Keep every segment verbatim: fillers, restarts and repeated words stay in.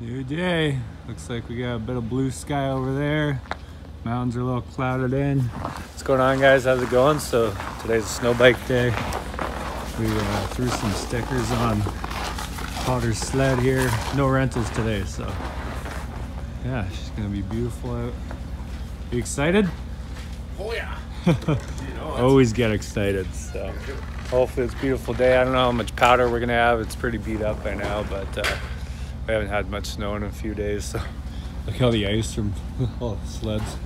New day. Looks like we got a bit of blue sky over there. Mountains are a little clouded in. What's going on, guys? How's it going? So today's a snow bike day. We uh, threw some stickers on Potter's sled here. No rentals today, so yeah, it's gonna be beautiful out. You excited? Oh yeah. You know, always get excited. So hopefully it's a beautiful day. I don't know how much powder we're gonna have. It's pretty beat up by now, but uh, we haven't had much snow in a few days. So look how the ice from all the sleds,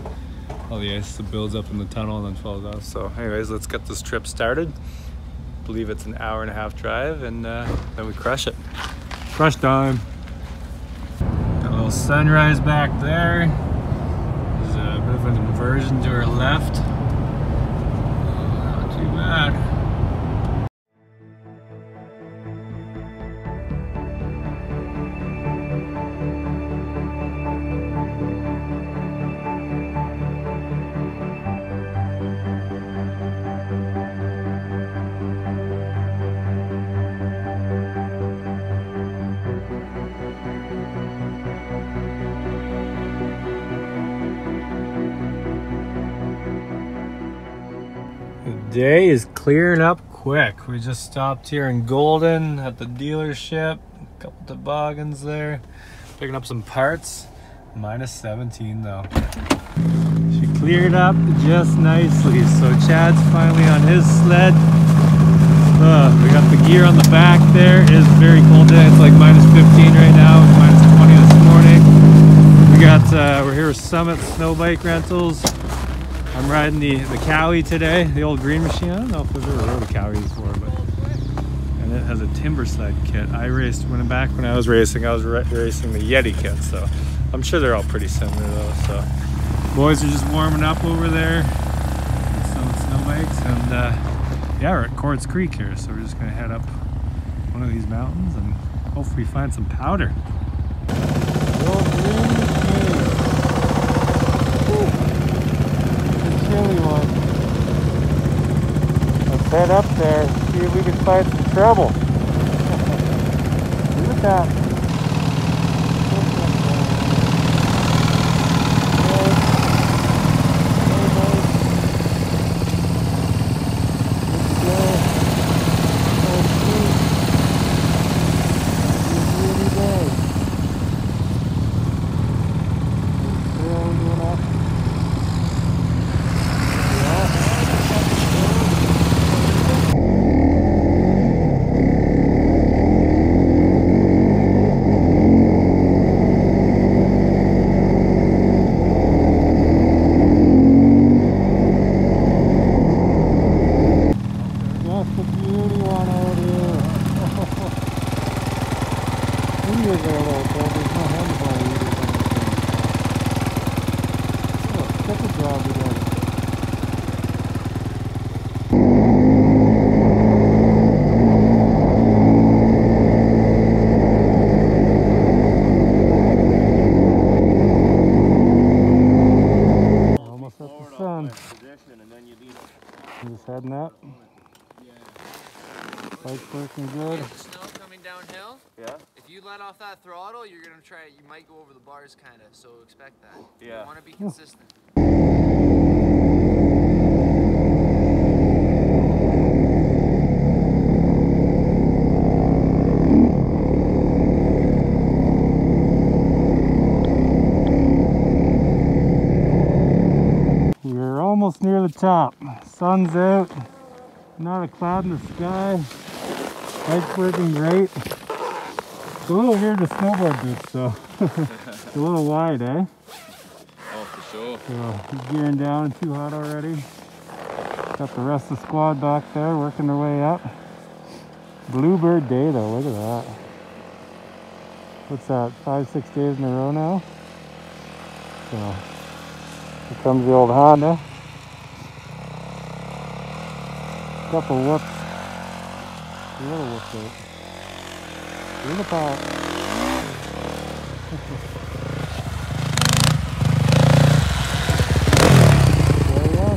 all the ice that builds up in the tunnel and then falls off. So anyways, let's get this trip started. I believe it's an hour and a half drive, and uh, then we crush it. Crush time. Got a little sunrise back there. There's a bit of an inversion to our left. Oh, not too bad. Day is clearing up quick. We just stopped here in Golden at the dealership. A couple toboggans there. Picking up some parts. minus seventeen though. She cleared up just nicely. So Chad's finally on his sled. Uh, we got the gear on the back there. It is a very cold day. It's like minus fifteen right now. It's minus twenty this morning. We got, uh, we're here with Summit Snow Bike Rentals. I'm riding the, the Cowie today, the old green machine. I don't know if I've ever rode a Cowie before, but and it has a timber sled kit. I raced when back when I was racing, I was racing the Yeti kit, so I'm sure they're all pretty similar though. So boys are just warming up over there, some snow bikes, and uh, yeah, we're at Quartz Creek here, so we're just gonna head up one of these mountains and hopefully find some powder. Let's head up there and see if we can find some trouble. Look at that. Heading up. Yeah. Bike's working good. There's snow coming downhill. Yeah. If you let off that throttle, you're gonna try. You might go over the bars, kind of. So expect that. Yeah. You want to be consistent. Almost near the top. Sun's out, not a cloud in the sky. Bike's working great. It's a little weird to snowboard this, so it's a little wide, eh? Oh, for sure. So he's gearing down, too hot already. Got the rest of the squad back there working their way up. Bluebird day though, look at that. What's that, five, six days in a row now? So here comes the old Honda. Couple whoops. A little whoops out. We're in the pot. There we are.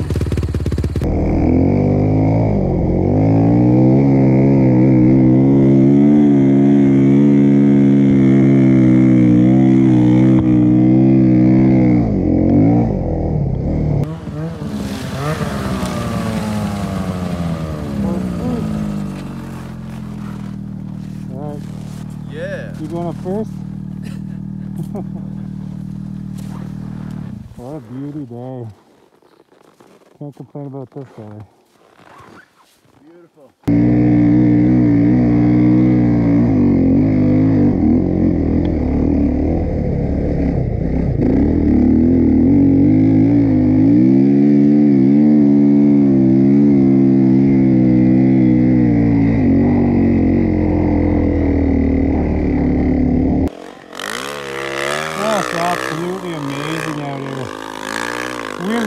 You going up first? What a beauty day. Can't complain about this guy.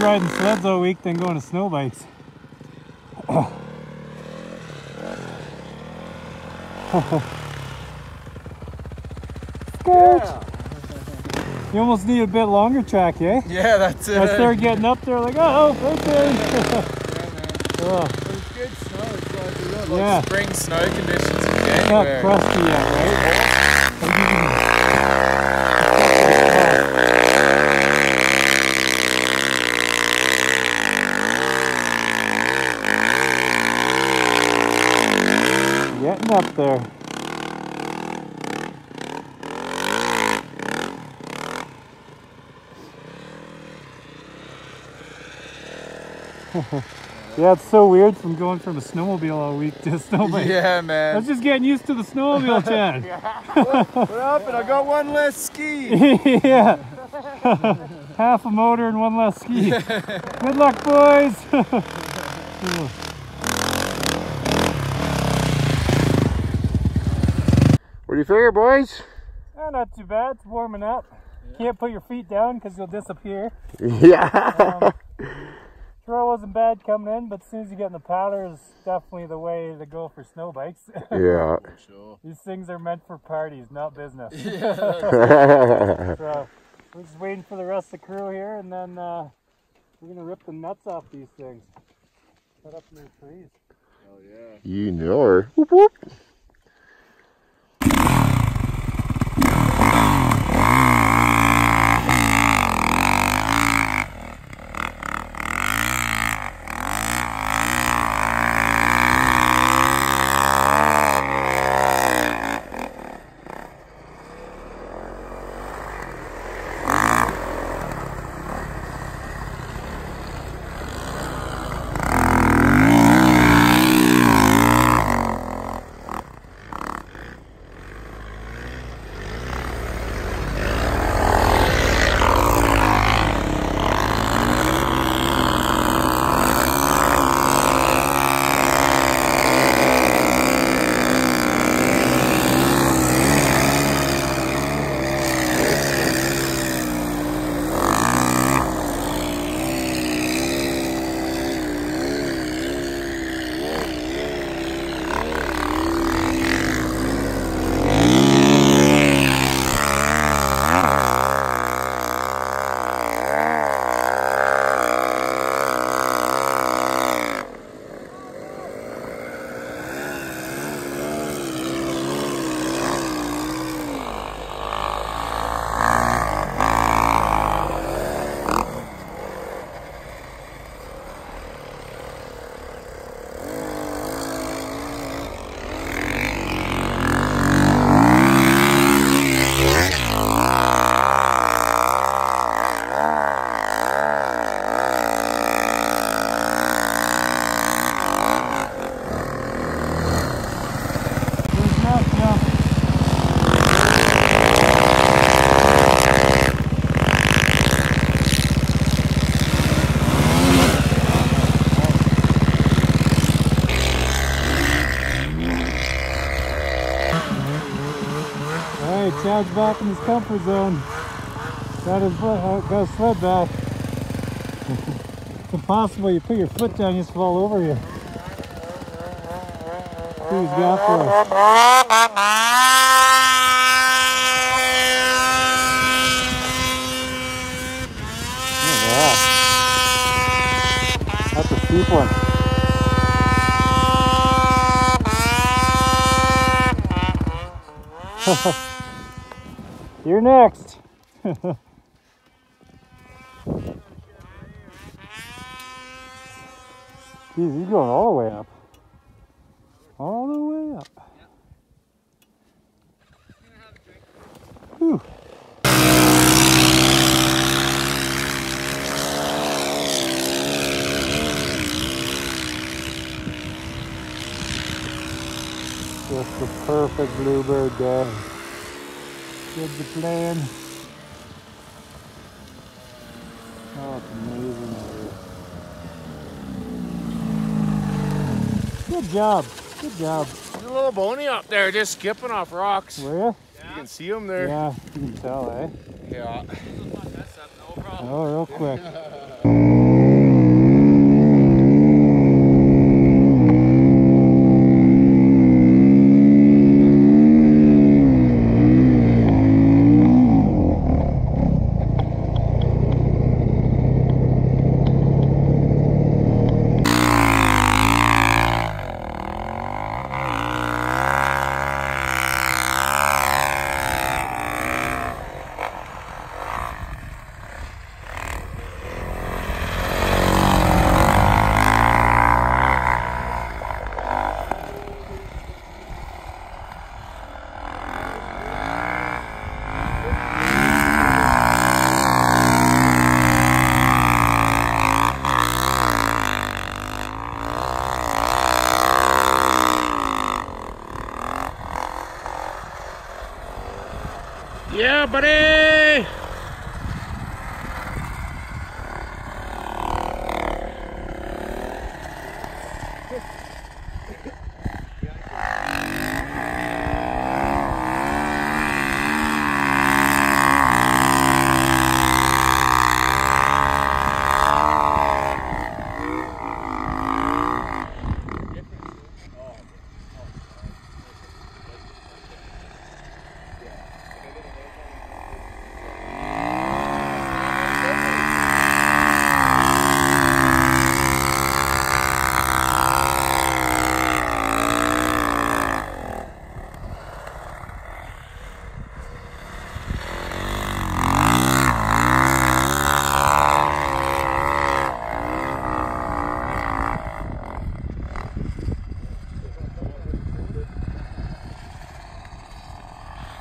Riding sleds all week, then going to snow bikes. Oh. Yeah. You almost need a bit longer track, eh? Yeah, that's it. I started getting up there, like, oh, right there. Yeah, yeah, man. It was good snow, it's like, you got, like yeah. spring snow conditions in January. It's not crusty yet, right? Up there. Yeah, it's so weird from going from a snowmobile all week to a snowbike. Yeah, man. I was just getting used to the snowmobile, Chad. What, what up? And I got one less ski. Yeah. Half a motor and one less ski. Good luck, boys. What do you figure, boys? Oh, not too bad. It's warming up. Yeah. Can't put your feet down because you'll disappear. Yeah. Um, trail wasn't bad coming in, but as soon as you get in the powder, is definitely the way to go for snow bikes. Yeah. For sure. These things are meant for parties, not business. Yeah. So, we're just waiting for the rest of the crew here, and then uh, we're gonna rip the nuts off these things. Put up new trees. Oh yeah. You know her. Whoop, whoop. Chad's back in his comfort zone. Got his, got his sled back. It's impossible. You put your foot down, you just fall over here. See what he's got for us. Oh, wow. That's a steep one. You're next. Geez, he's going all the way up. All the way up. Yep. Whew. Just the perfect bluebird day. Kids are playing. Oh, it's amazing out here. Good job. Good job. There's a little bony up there, just skipping off rocks. Were you? Yeah. You can see them there. Yeah, you can tell, eh? Yeah. Oh, real quick. Yeah, buddy!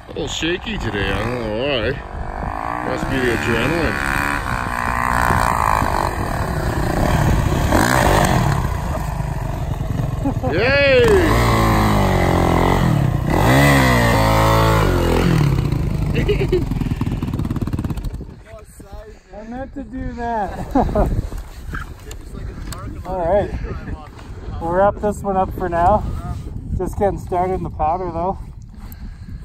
A little shaky today, I don't know why. Must be the adrenaline. Yay! I meant to do that. Alright. We'll wrap this one up for now. Just getting started in the powder though.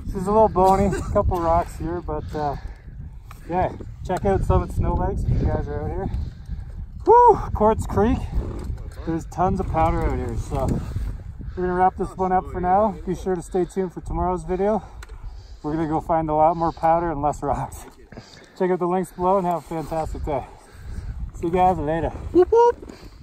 She's a little bony, a couple rocks here, but uh, yeah, check out Summit Snow Bikes if you guys are out here. Woo! Quartz Creek, there's tons of powder out here, so we're gonna wrap this one up for now. Be sure to stay tuned for tomorrow's video. We're gonna go find a lot more powder and less rocks. Check out the links below and have a fantastic day. See you guys later. Whoop, whoop.